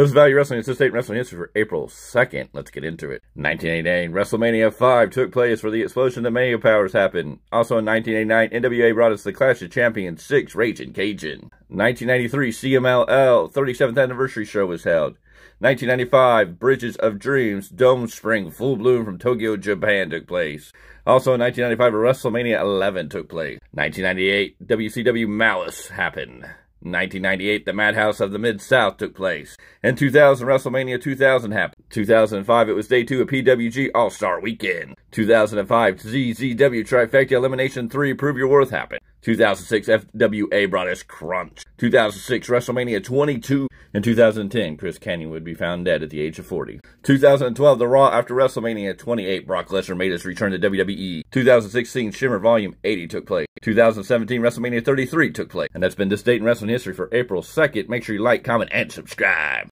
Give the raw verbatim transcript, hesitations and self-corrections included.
This is Value Wrestling and State Wrestling History for April second. Let's get into it. nineteen eighty-nine, WrestleMania five took place for the explosion that Mega Powers happened. Also in nineteen eighty-nine, N W A brought us the Clash of Champions six, Ragin' Cajun. nineteen ninety-three, C M L L thirty-seventh Anniversary Show was held. nineteen ninety-five, Bridges of Dreams, Dome Spring, Full Bloom from Tokyo, Japan took place. Also in nineteen ninety-five, WrestleMania eleven took place. nineteen ninety-eight, W C W Malice happened. nineteen ninety-eight, the Madhouse of the Mid-South took place. In two thousand, WrestleMania two thousand happened. two thousand five, it was day two of P W G All-Star Weekend. two thousand five, C Z W Trifecta Elimination three, Prove Your Worth happened. two thousand six, F W A brought us Crunch. two thousand six, WrestleMania twenty-two. In two thousand ten, Chris Kanyon would be found dead at the age of forty. two thousand twelve, the Raw after WrestleMania twenty-eight, Brock Lesnar made his return to W W E. two thousand sixteen, Shimmer Volume eighty took place. two thousand seventeen, WrestleMania thirty-three took place. And that's been This Date in Wrestling History for April second. Make sure you like, comment, and subscribe.